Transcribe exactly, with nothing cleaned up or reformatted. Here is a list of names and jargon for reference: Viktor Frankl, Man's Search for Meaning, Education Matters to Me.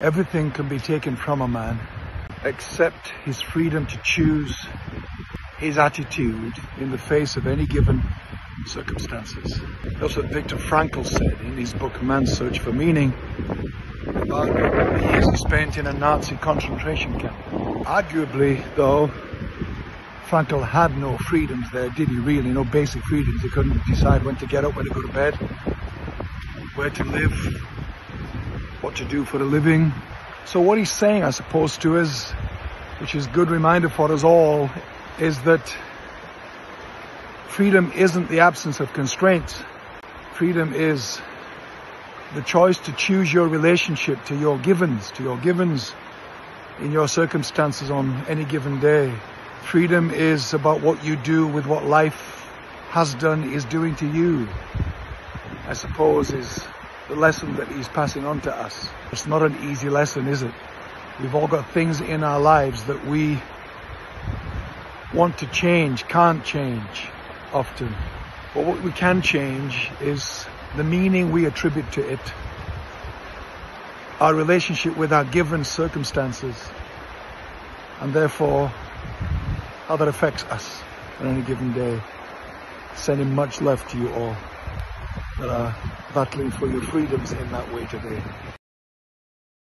Everything can be taken from a man except his freedom to choose his attitude in the face of any given circumstances. That's what Viktor Frankl said in his book Man's Search for Meaning about years he spent in a Nazi concentration camp. Arguably, though, Frankl had no freedoms there, did he really? No basic freedoms. He couldn't decide when to get up, when to go to bed, where to live, what to do for a living. So what he's saying, I suppose, to us, which is a good reminder for us all, is that freedom isn't the absence of constraints. Freedom is the choice to choose your relationship to your givens, to your givens in your circumstances on any given day. Freedom is about what you do with what life has done, is doing to you, I suppose, is the lesson that he's passing on to us. It's not an easy lesson, is it? We've all got things in our lives that we want to change, can't change often. But what we can change is the meaning we attribute to it, our relationship with our given circumstances, and therefore how that affects us on any given day. Sending much love to you all that are battling for your freedoms in that way today.